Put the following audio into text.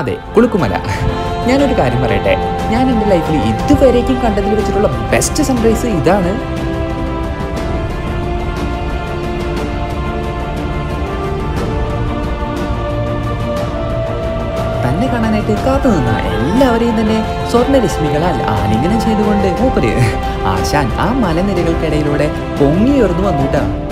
അതെ, കുളുക്കുമല. ഞാനൊരു കാര്യം പറയട്ടെ, ഞാൻ എൻ്റെ ലൈഫിൽ ഇതുവരേക്കും കണ്ടതിൽ വെച്ചിട്ടുള്ള ബെസ്റ്റ് സൺറൈസ് ഇതാണ്. തന്നെ കാണാനായിട്ട് കാത്തു നിന്ന എല്ലാവരെയും തന്നെ സ്വർണ്ണരശ്മികളാൽ ആലിംഗനം ചെയ്തുകൊണ്ട് മൂപ്പര് ആശാൻ ആ മലനിരകൾക്കിടയിലൂടെ പൊങ്ങിയുയർന്നു വന്നുട്ടാണ്.